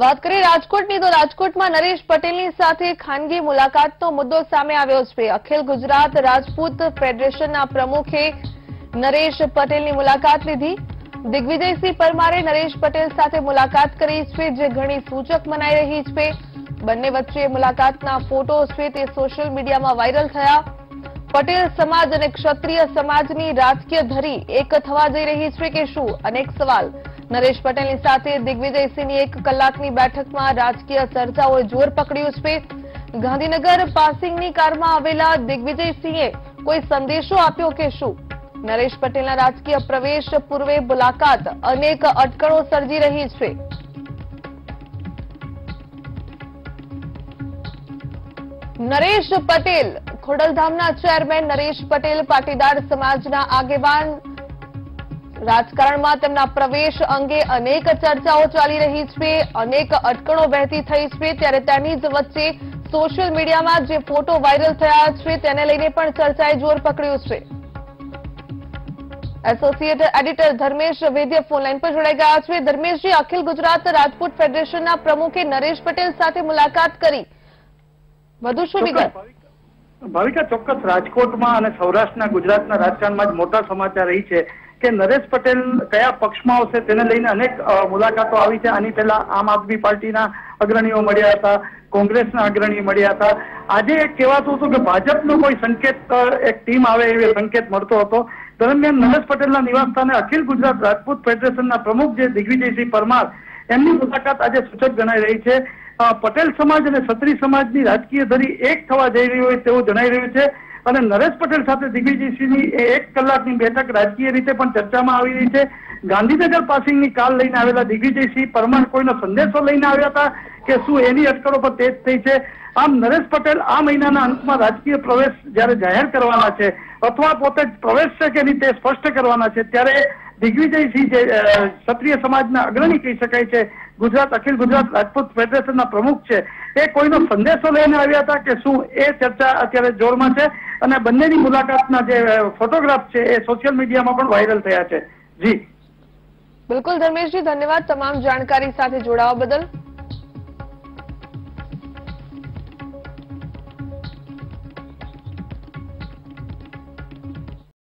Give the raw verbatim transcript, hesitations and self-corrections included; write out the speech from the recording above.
વાત કરીએ રાજકોટની તો રાજકોટમાં નરેશ પટેલની સાથે ખાનગી મુલાકાતનો મુદ્દો સામે આવ્યો છે। અખિલ ગુજરાત રાજપૂત ફેડરેશનના પ્રમુખે નરેશ પટેલની મુલાકાત લીધી। દિગ્વિજયસિંહ પરમારે નરેશ પટેલ સાથે મુલાકાત કરી છે જે ઘણી સૂચક મનાઈ રહી છે। બંને વચ્ચે મુલાકાતના ફોટો છે તે સોશિયલ મીડિયામાં વાયરલ થયા। પટેલ સમાજ અને ક્ષત્રિય સમાજની રાજકીય ધરી એક થવા જઈ રહી છે કે શું અનેક સવાલ। नरेश पटेल साथे दिग्विजयसिंह एक कलाक की बैठक में राजकीय चर्चाओ जोर पकड़ू है। गांधीनगर पासिंग की कार में आवेला दिग्विजयसिंह कोई संदेशो आप्यो के शू। नरेश पटेल राजकीय प्रवेश पूर्वे मुलाकात अनेक अटकणों सर्जी रही है। नरेश पटेल खोडलधामना चेरमेन नरेश पटेल पाटीदार समाजना आगेवान राजकारण में प्रवेश अंगे अनेक चर्चाओं चाली रही है। अनेक अटकणों वहती थी है त्यारे तेनी ज वच्चे सोशियल मीडिया में जो फोटो वायरल थया छे तेने लईने पण चर्चाए जोर पकड़्यु छे। एसोसिएट एडिटर धर्मेश वैद्य फोनलाइन पर जोड़ाई गया है। धर्मेश जी, अखिल गुजरात राजपूत फेडरेशन प्रमुखे नरेश पटेल साथ मुलाकात करी वधु शुं विगत। भाविका, चौक्कस राजकोट में सौराष्ट्र गुजरात राजकारण में मोटा समाचार रही है कि नरेश पटेल क्या पक्ष में आवशे तेने लईने अनेक मुलाकातों आई है। आनी पहला आम आदमी पार्टी अग्रणीओ मळ्या हता, कांग्रेस अग्रणीओ मळ्या हता। आजे एक कहेवातुं हतुं कि भाजपनो कोई संकेत एक टीम आवे एवो संकेत मळतो हतो। दरमियान नरेश पटेलना निवासस्थाने अखिल गुजरात राजपूत फेडरेशनना प्रमुख जे दिग्विजयसिंह परमार एमनी मुलाकात आज सूचक गणाई रही है। पटेल समाज और क्षत्रिय समाज की राजकीय धरी एक थवा जई रही होय तेवुं जणाई रह्युं छे। અને નરેશ પટેલ સાથે દિગ્વિજયસિંહની એક કલાકની બેઠક રાજકીય રીતે પણ ચર્ચામાં આવી રહી છે। ગાંધીનગર પાસિંગની કાર લઈને આવેલા દિગ્વિજયસિંહ પરમાર કોઈનો સંદેશો લઈને આવ્યા હતા કે શું એની અટકળો પર તેજ થઈ છે। આમ નરેશ પટેલ આ મહિનાના અંતમાં રાજકીય પ્રવેશ જ્યારે જાહેર કરવાના છે અથવા પોતે પ્રવેશ છે કે નહીં તે સ્પષ્ટ કરવાના છે ત્યારે દિગ્વિજયસિંહ જે ક્ષત્રિય સમાજના અગ્રણી કહી શકાય છે, ગુજરાત અખિલ ગુજરાત રાજપૂત ફેડરેશનના પ્રમુખ છે, એ કોઈનો સંદેશો લઈને આવ્યા હતા કે શું એ ચર્ચા અત્યારે જોરમાં છે। અને બંનેની મુલાકાતના જે ફોટોગ્રાફ છે એ સોશિયલ મીડિયામાં પણ વાયરલ થયા છે। જી બિલકુલ ધર્મેશજી, ધન્યવાદ તમામ જાણકારી સાથે જોડાવા બદલ।